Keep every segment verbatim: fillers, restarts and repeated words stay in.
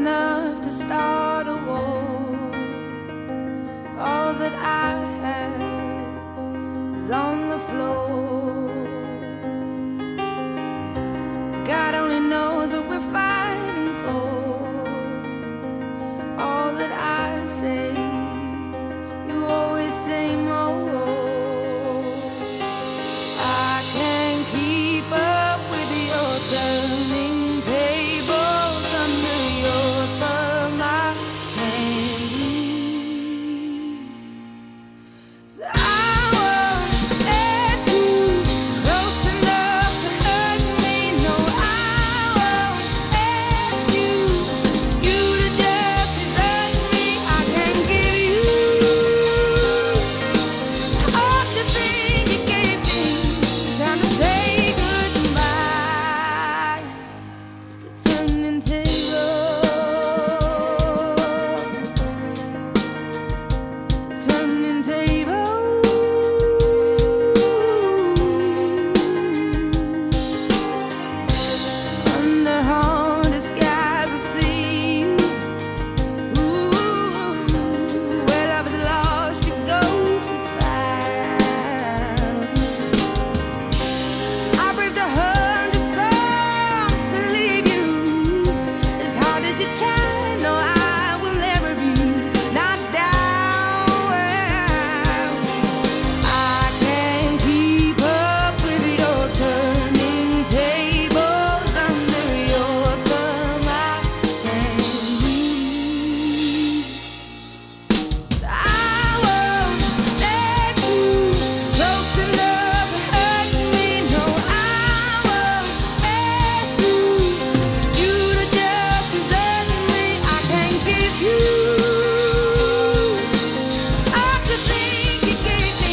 enough to start a war. All that I have is on the floor. God only knows what we're fighting for. All that I say, you always say more. I can't keep up with your turning tables under your thumb. I can't leave. So I won't let you close enough to hurt me. No, I won't let you you to death to hurt me. I can't give you all the things you gave me. Time to say goodbye to turning tables, to turning tables. Under hard skies I see. Ooh, well, I was lost, your ghost is found. I braved a hundred storms to leave you. As hard as you try, no, I will never be knocked down. I can't keep up with your turning tables under your thumb. I can't leave. I won't let you close enough to hurt me. No, I won't let you you to death to hurt me. I can't give you all the things you gave me.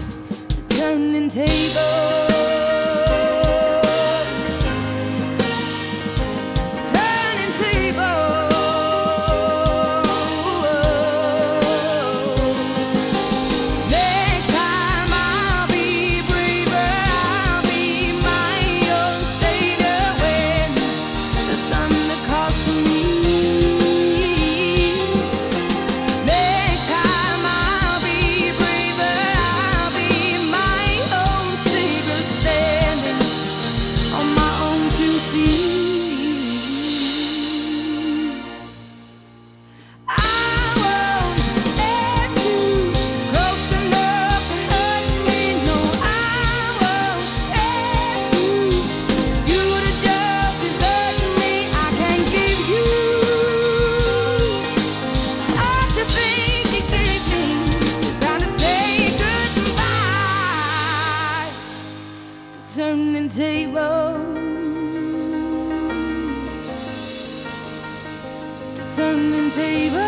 Time to say goodbye to turning tables. Turning tables. Next time I'll be braver. I'll be my own savior when the thunder calls to me. Next time I'll be braver. I'll be my own savior, standing on my own two feet. I won't let you close enough to hurt me. No, I won't let you you to death to hurt me. I can't give you all the things you gave me. It's time to say goodbye to turning tables, to turning tables.